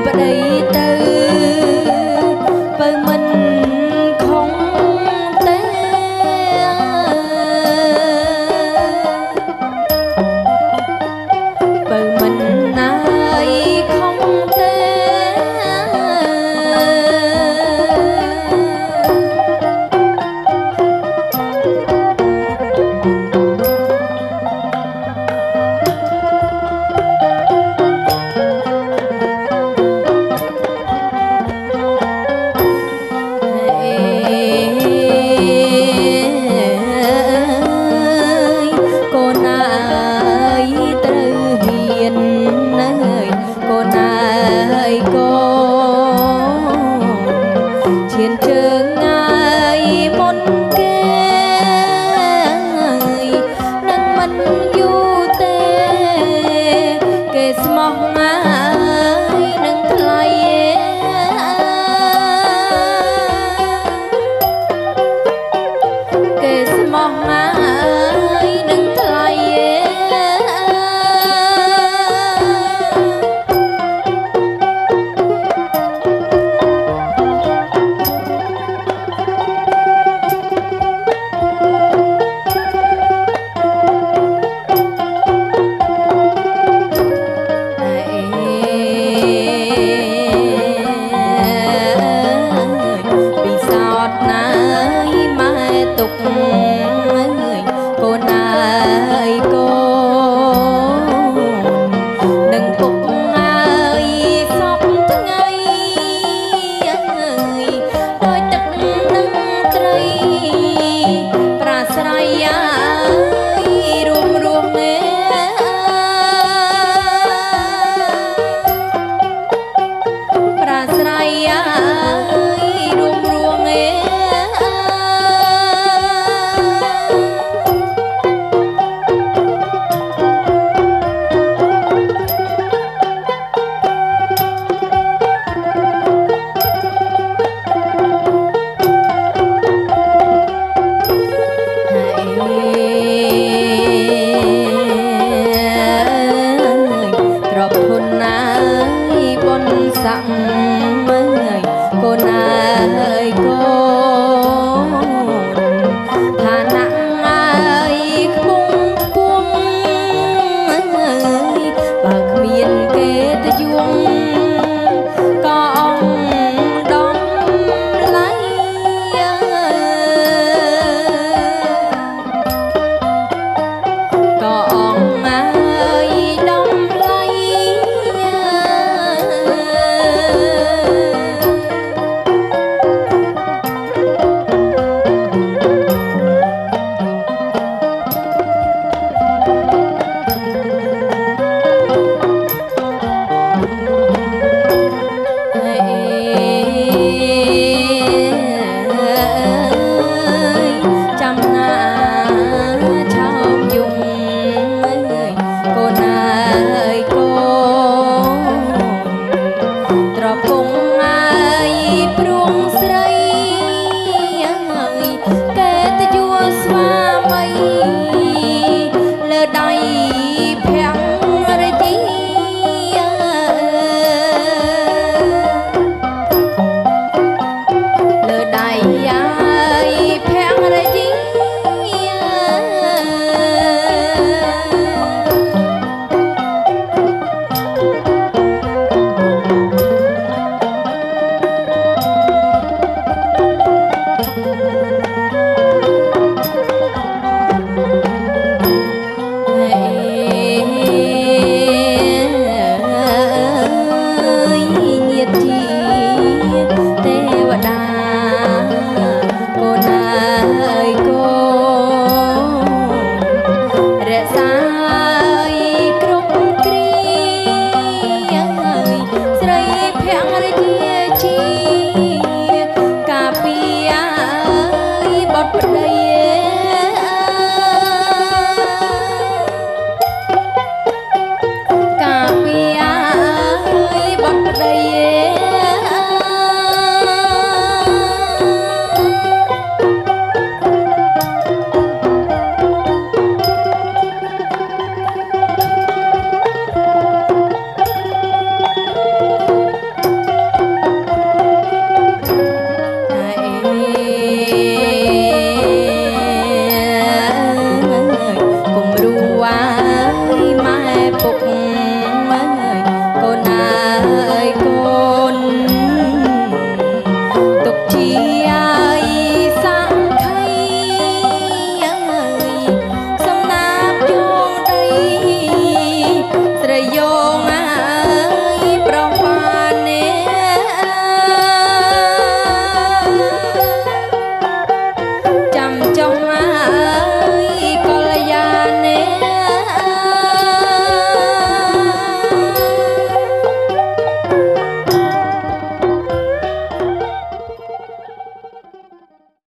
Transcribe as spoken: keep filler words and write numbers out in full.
That's right.